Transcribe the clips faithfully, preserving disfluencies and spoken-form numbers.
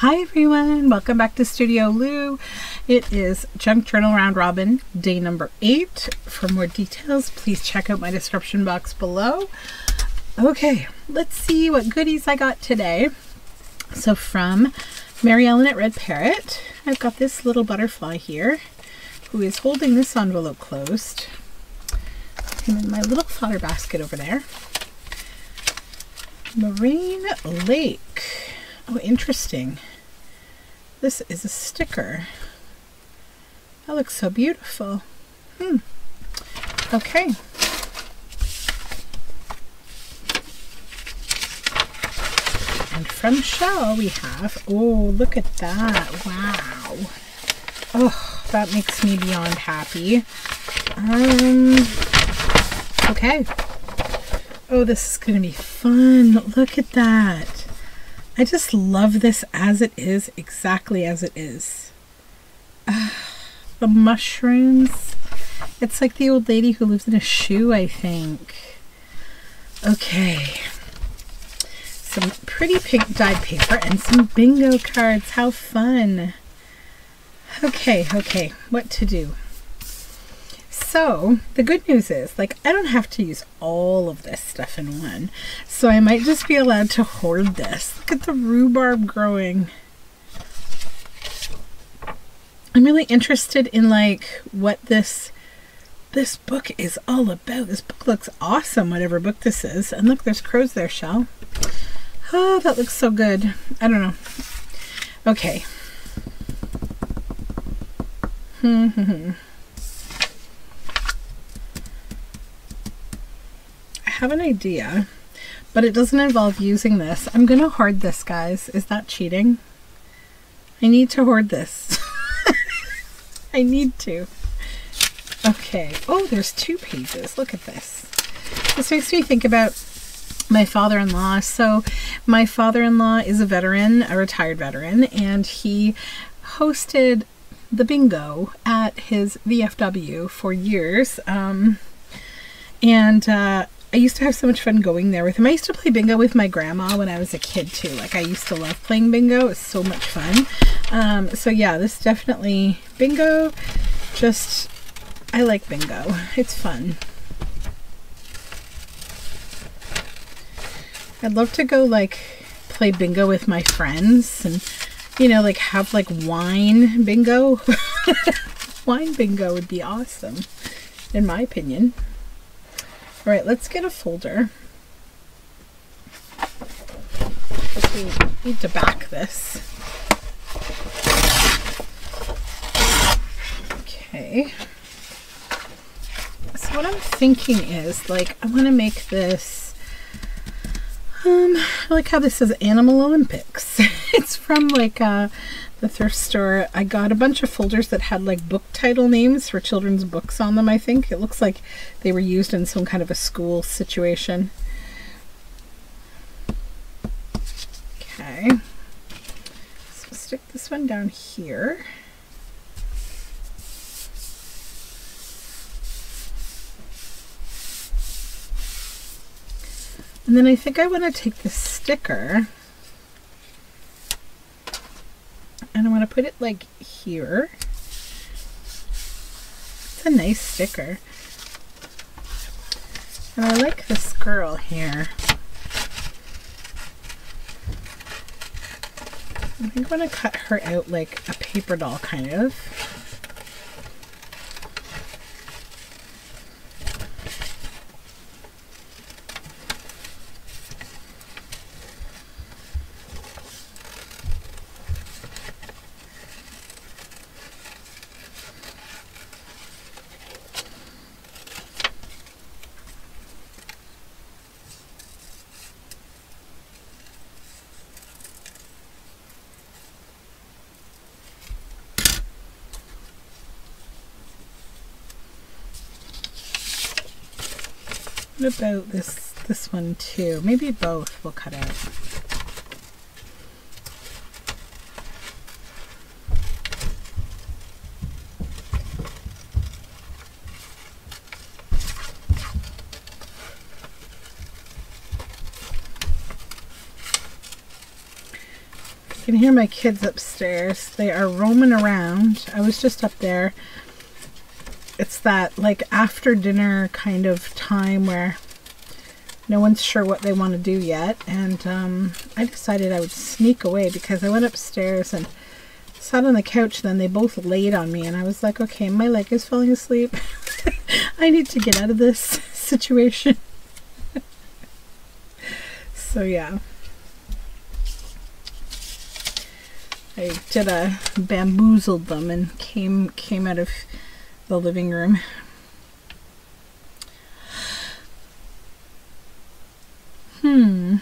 Hi everyone, welcome back to Studio Lou. It is Junk Journal Round Robin, day number eight. For more details, please check out my description box below. Okay, let's see what goodies I got today. So from Mary Ellen at Red Parrot, I've got this little butterfly here who is holding this envelope closed. And then my little fodder basket over there. Marine Lake. Oh, interesting. This is a sticker. That looks so beautiful. Hmm. Okay. And from Shell we have, oh, look at that. Wow. Oh, that makes me beyond happy. Um, okay. Oh, this is gonna be fun. Look at that. I just love this as it is, exactly as it is. Uh, the mushrooms. It's like the old lady who lives in a shoe, I think. Okay. Some pretty pink dyed paper and some bingo cards. How fun. Okay, okay. What to do? So the good news is, like, I don't have to use all of this stuff in one, so I might just be allowed to hoard this. Look at the rhubarb growing. I'm really interested in, like, what this this book is all about. This book looks awesome, whatever book this is. And look, there's crows there, Shell. Oh, that looks so good. I don't know. Okay. Hmm. hmm. Have an idea, but it doesn't involve using this. I'm gonna hoard this, guys. Is that cheating? I need to hoard this. I need to. Okay. Oh, there's two pages. Look at this. This makes me think about my father-in-law. So my father-in-law is a veteran, a retired veteran, and he hosted the bingo at his V F W for years. Um, and, uh, I used to have so much fun going there with him. I used to play bingo with my grandma when I was a kid too. Like, I used to love playing bingo. It's so much fun. Um, so yeah, this definitely bingo. Just, I like bingo. It's fun. I'd love to go, like, play bingo with my friends and, you know, like, have, like, wine bingo. Wine bingo would be awesome, in my opinion. All right, let's get a folder. We need to back this. Okay. So what I'm thinking is, like, I want to make this, um, I like how this says Animal Olympics. It's from, like, uh, the thrift store. I got a bunch of folders that had, like, book title names for children's books on them, I think. It looks like they were used in some kind of a school situation. Okay. So stick this one down here. And then I think I want to take the sticker and I want to put it, like, here. It's a nice sticker. And I like this girl here. I think I'm going to cut her out like a paper doll, kind of. What about this this one too? Maybe both will cut out. can hear my kids upstairs. They are roaming around. I was just up there. It's that like after dinner kind of time where no one's sure what they want to do yet. And um, I decided I would sneak away because I went upstairs and sat on the couch. Then they both laid on me and I was like, okay, my leg is falling asleep. I need to get out of this situation. So yeah, I did a bamboozled them and came came out of the living room. Hmm.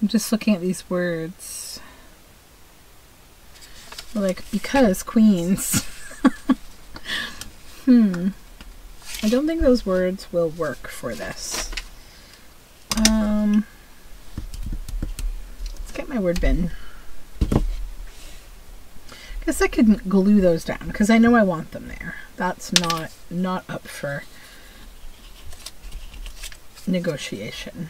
I'm just looking at these words. Like, because queens. Hmm. I don't think those words will work for this. Um, let's get my word bin. Guess I couldn't glue those down because I know I want them there. That's not not up for negotiation.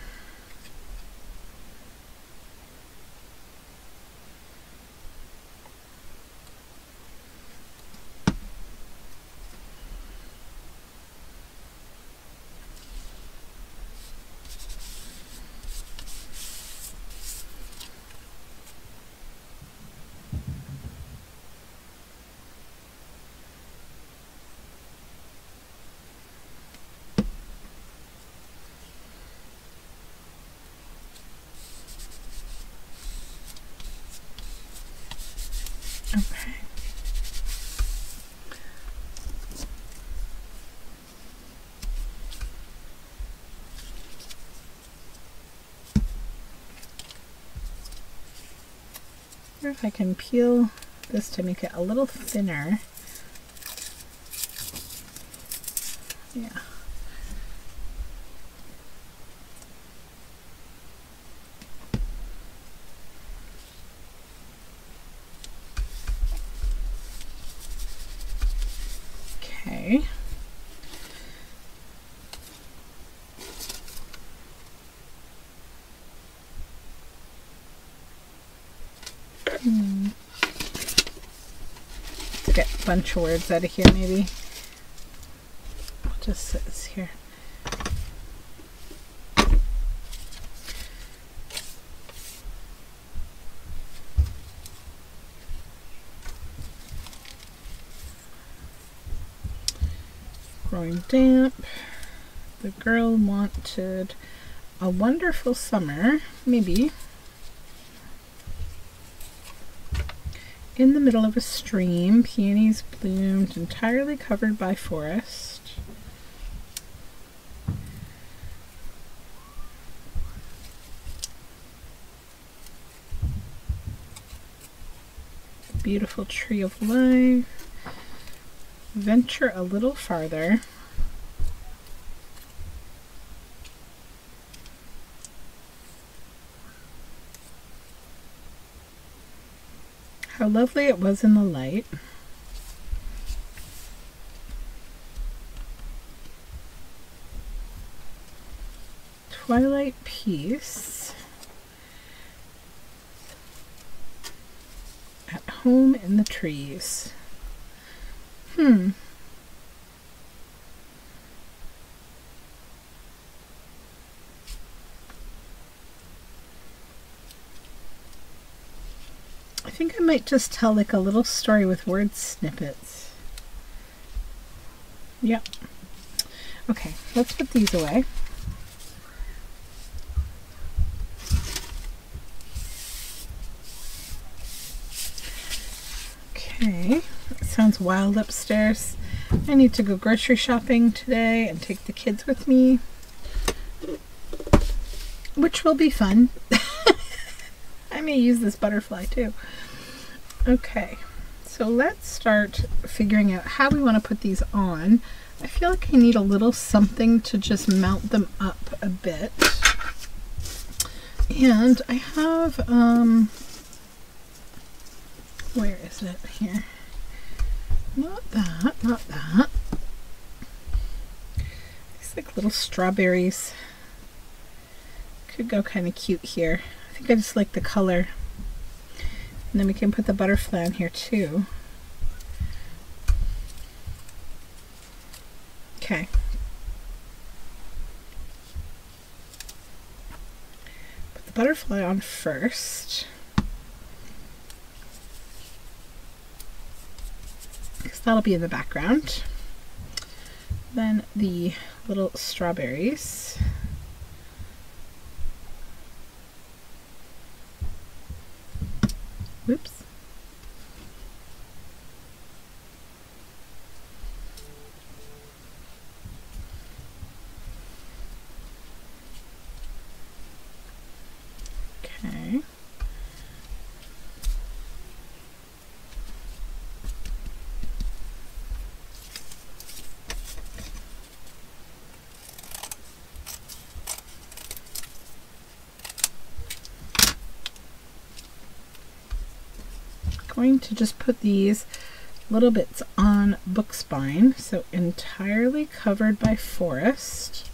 If I can peel this to make it a little thinner. Yeah. Okay. Bunch of words out of here, maybe. I'll just sit this here. Growing damp. The girl wanted a wonderful summer, maybe, in the middle of a stream. Peonies bloomed, entirely covered by forest. Beautiful tree of life. Venture a little farther. How lovely it was in the light. Twilight peace. At home in the trees. Hmm. I think I might just tell like a little story with word snippets. Yep. Okay, let's put these away. Okay, it sounds wild upstairs. I need to go grocery shopping today and take the kids with me, which will be fun. I may use this butterfly too. Okay, so let's start figuring out how we want to put these on. I feel like I need a little something to just mount them up a bit. And I have, um, where is it here? Not that, not that. These like little strawberries. Could go kind of cute here. I think I just like the color. And then we can put the butterfly on here too. Okay. Put the butterfly on first. Because that'll be in the background. Then the little strawberries. Oops. Okay. Going to just put these little bits on book spine, so entirely covered by forest.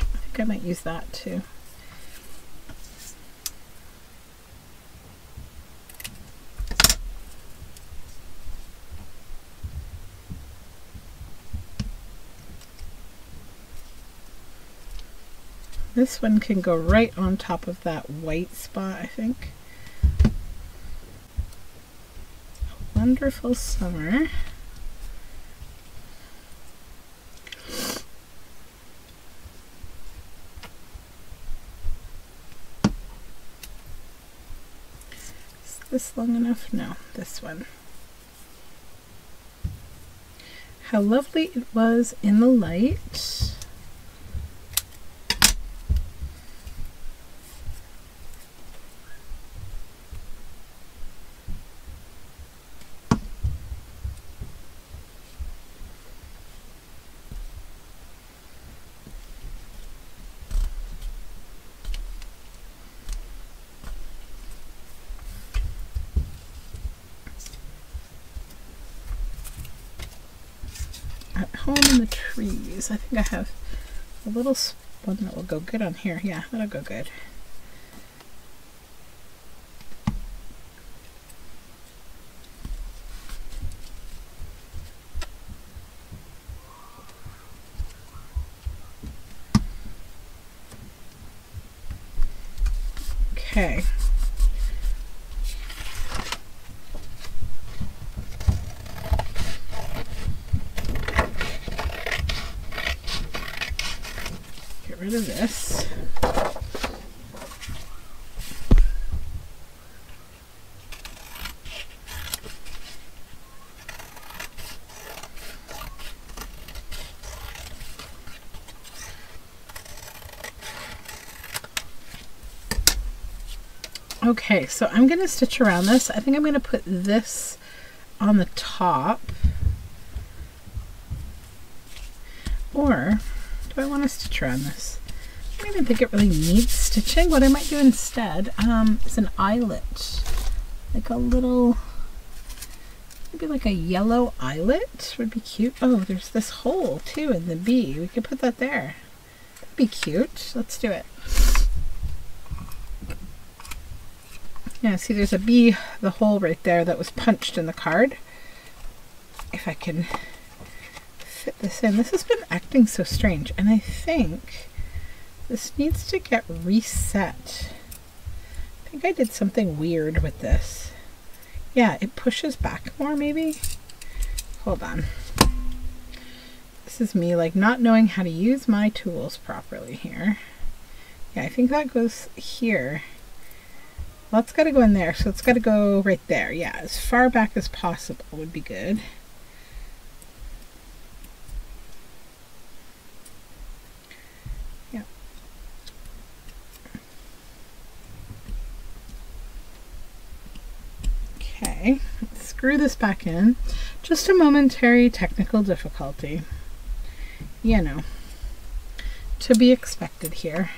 I think I might use that too. This one can go right on top of that white spot, I think. A wonderful summer. Is this long enough? No, this one. How lovely it was in the light. In the trees. I think I have a little one that will go good on here. Yeah, that'll go good. Okay. Rid of this. Okay, so I'm going to stitch around this. I think I'm going to put this on the top. Or do I want to stitch around this? I don't even think it really needs stitching. What I might do instead um, is an eyelet, like a little, maybe like a yellow eyelet would be cute. Oh, there's this hole too in the bee. We could put that there. That'd be cute. Let's do it. Yeah, see there's a bee, the hole right there that was punched in the card. If I can fit this in. This has been acting so strange, and I think this needs to get reset. I think I did something weird with this. Yeah, it pushes back more maybe? Hold on. This is me like not knowing how to use my tools properly here. Yeah, I think that goes here. Well, it's gotta go in there, so it's gotta go right there. Yeah, as far back as possible would be good. Okay, let's screw this back in. Just a momentary technical difficulty. You know, to be expected here.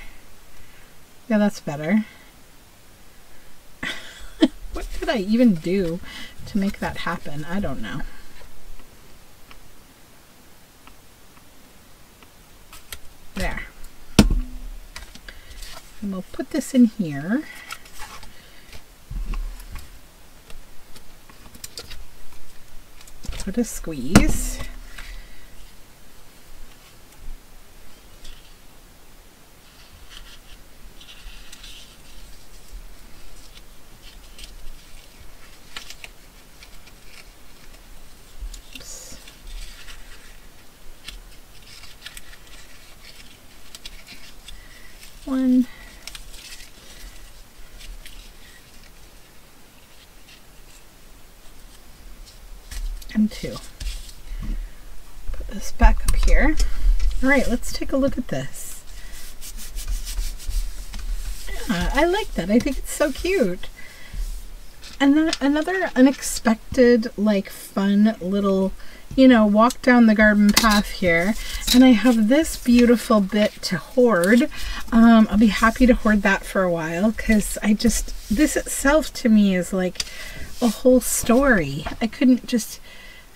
Yeah, that's better. What did I even do to make that happen? I don't know. There. And we'll put this in here. Put a squeeze. One. And two. Put this back up here. All right, let's take a look at this. Yeah, I like that. I think it's so cute. And then another unexpected, like, fun little, you know, walk down the garden path here. And I have this beautiful bit to hoard. Um, I'll be happy to hoard that for a while, because I just, this itself to me is like a whole story. I couldn't just,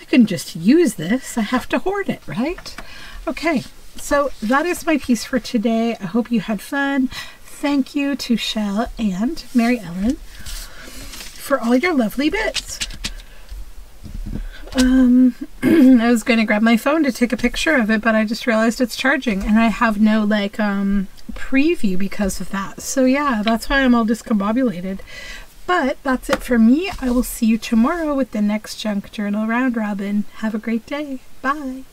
I couldn't just use this. I have to hoard it, right? Okay, so that is my piece for today. I hope you had fun. Thank you to Shell and Mary Ellen for all your lovely bits. Um, I was going to grab my phone to take a picture of it, but I just realized it's charging and I have no like um, preview because of that. So yeah, that's why I'm all discombobulated. But that's it for me. I will see you tomorrow with the next Junk Journal Round Robin. Have a great day. Bye.